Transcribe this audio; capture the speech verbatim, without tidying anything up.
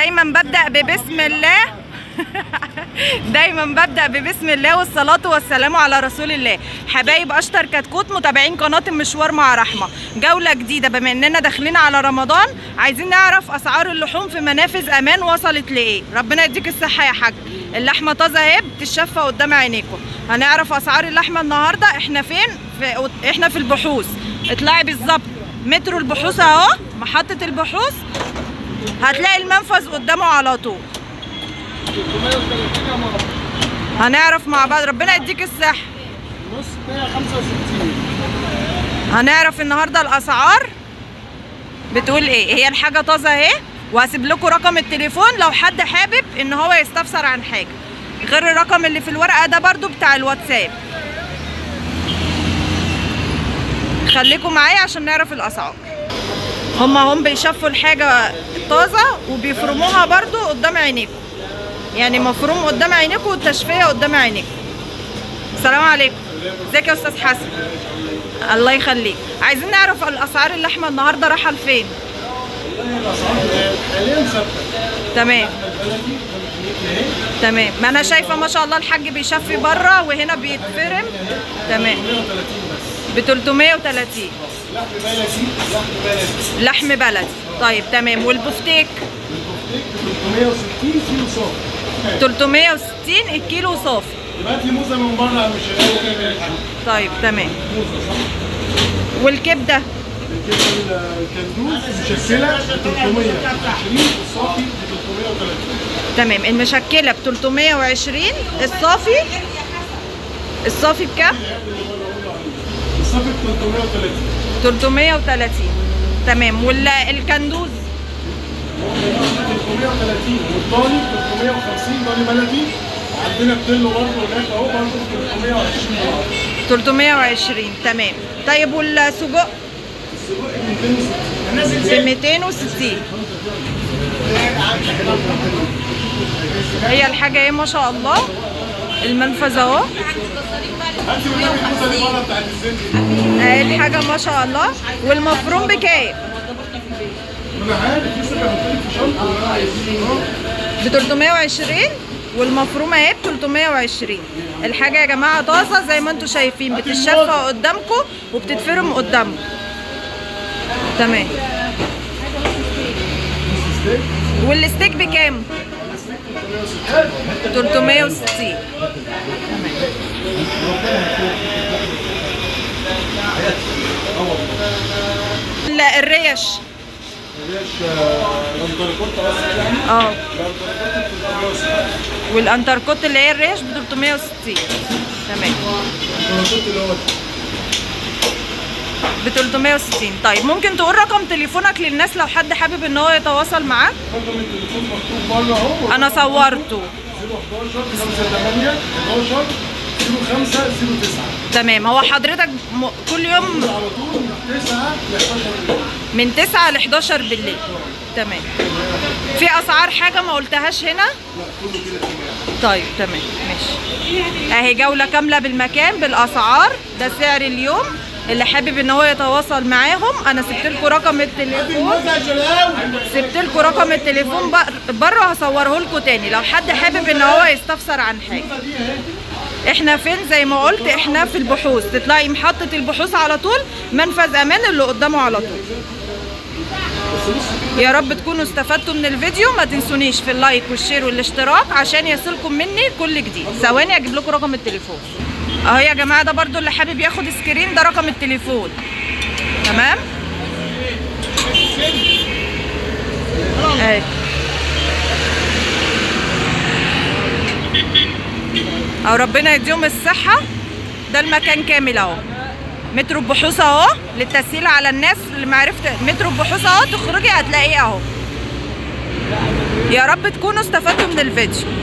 دايما ببدأ ببسم الله دايما ببدأ ببسم الله والصلاة والسلام على رسول الله. حبايب أشطر كتكوت متابعين قناة المشوار مع رحمة، جولة جديدة بما إننا داخلين على رمضان، عايزين نعرف أسعار اللحوم في منافذ أمان وصلت لإيه. ربنا يديك الصحة يا حاج. اللحمة طازة أهي بتتشفى قدام عينيكم. هنعرف أسعار اللحمة النهاردة. إحنا فين؟ في... إحنا في البحوث. اطلعي بالظبط مترو البحوث أهو، محطة البحوث، هتلاقي المنفذ قدامه على طول. هنعرف مع بعض. ربنا يديك الصحة. هنعرف النهارده الأسعار بتقول إيه. هي الحاجة طازة أهي، وهسيب لكم رقم التليفون لو حد حابب إن هو يستفسر عن حاجة غير الرقم اللي في الورقة ده، برضو بتاع الواتساب. خليكم معايا عشان نعرف الأسعار. هما هم بيشفوا الحاجة الطازة وبيفرموها برضو قدام عينيكم، يعني مفروم قدام عينيكم والتشفية قدام عينيكم. السلام عليكم. ازيك يا استاذ حسن؟ الله يخليك. عايزين نعرف الاسعار اللحمه النهارده رايحه لفين؟ تمام تمام. ما انا شايفه ما شاء الله الحاج بيشفي بره وهنا بيتفرم. تمام. ب ثلاثمية وتلاتين. لحم بلدي. لحم بلدي. طيب تمام. والبفتيك؟ تلتمية وستين كيلو صافي. تلتمية وستين الكيلو صافي. هات لي موزه من بره يا مشاهير. طيب تمام. موزه صافي. والكبده؟ الكبده الكندوز مشكله تلتمية وعشرين الصافي ب تلتمية وتلاتين. تمام. المشكله ب تلتمية وعشرين الصافي. الصافي بكام؟ الصافي ب تلتمية وتلاتين. تلتمية وتلاتين. تمام. والكندوز؟ تلتمية وتلاتين والضاني تلتمية وخمسين. ضاني بلدي عندنا بتلو برضه هناك اهو، برضه تلتمية وعشرين. تلتمية وعشرين. تمام. طيب والسجق؟ السجق ب ميتين وستين. هي الحاجه ايه ما شاء الله، المنفذ اهو. اهي الحاجه ما شاء الله. والمفروم بكام؟ ب تلتمية وعشرين والمفرومه اهي ب تلتمية وعشرين. الحاجه يا جماعه طازه زي ما انتم شايفين، بتتشفى قدامكم وبتتفرم قدامكم. تمام. والستيك بكام؟ تلتمية وستين. تمام. الريش؟ اه. والانتركوت اللي هي الريش ب تلتمية وستين. تمام. ب تلتمية وستين. طيب ممكن تقول رقم تليفونك للناس لو حد حابب ان هو يتواصل معاك؟ رقم التليفون مكتوب بره اهو، انا صورته. صفر واحد واحد خمسة تمانية حداشر صفر خمسة صفر تسعة. تمام. هو حضرتك م... كل يوم على طول من تسعة ل حداشر بالليل. تمام. في اسعار حاجه ما قلتهاش هنا؟ لا كله كده. طيب تمام ماشي. اهي جوله كامله بالمكان بالاسعار. ده سعر اليوم. اللي حابب ان هو يتواصل معاهم انا سبت لكم رقم التليفون، سبت لكم رقم التليفون بره، هصوره لكم تاني لو حد حابب ان هو يستفسر عن حاجه. احنا فين؟ زي ما قلت احنا في البحوث. تطلعي محطه البحوث على طول، منفذ امان اللي قدامه على طول. يا رب تكونوا استفدتوا من الفيديو. ما تنسونيش في اللايك والشير والاشتراك عشان يصلكم مني كل جديد. ثواني اجيب لكم رقم التليفون اهو يا جماعه. ده برضو اللي حابب ياخد سكرين، ده رقم التليفون. تمام. اهي اهو، ربنا يديهم الصحه. ده المكان كامل اهو، مترو البحوث اهو. للتسهيل على الناس اللي معرفت مترو البحوث اهو، تخرجي هتلاقيه اهو. يا رب تكونوا استفدتوا من الفيديو.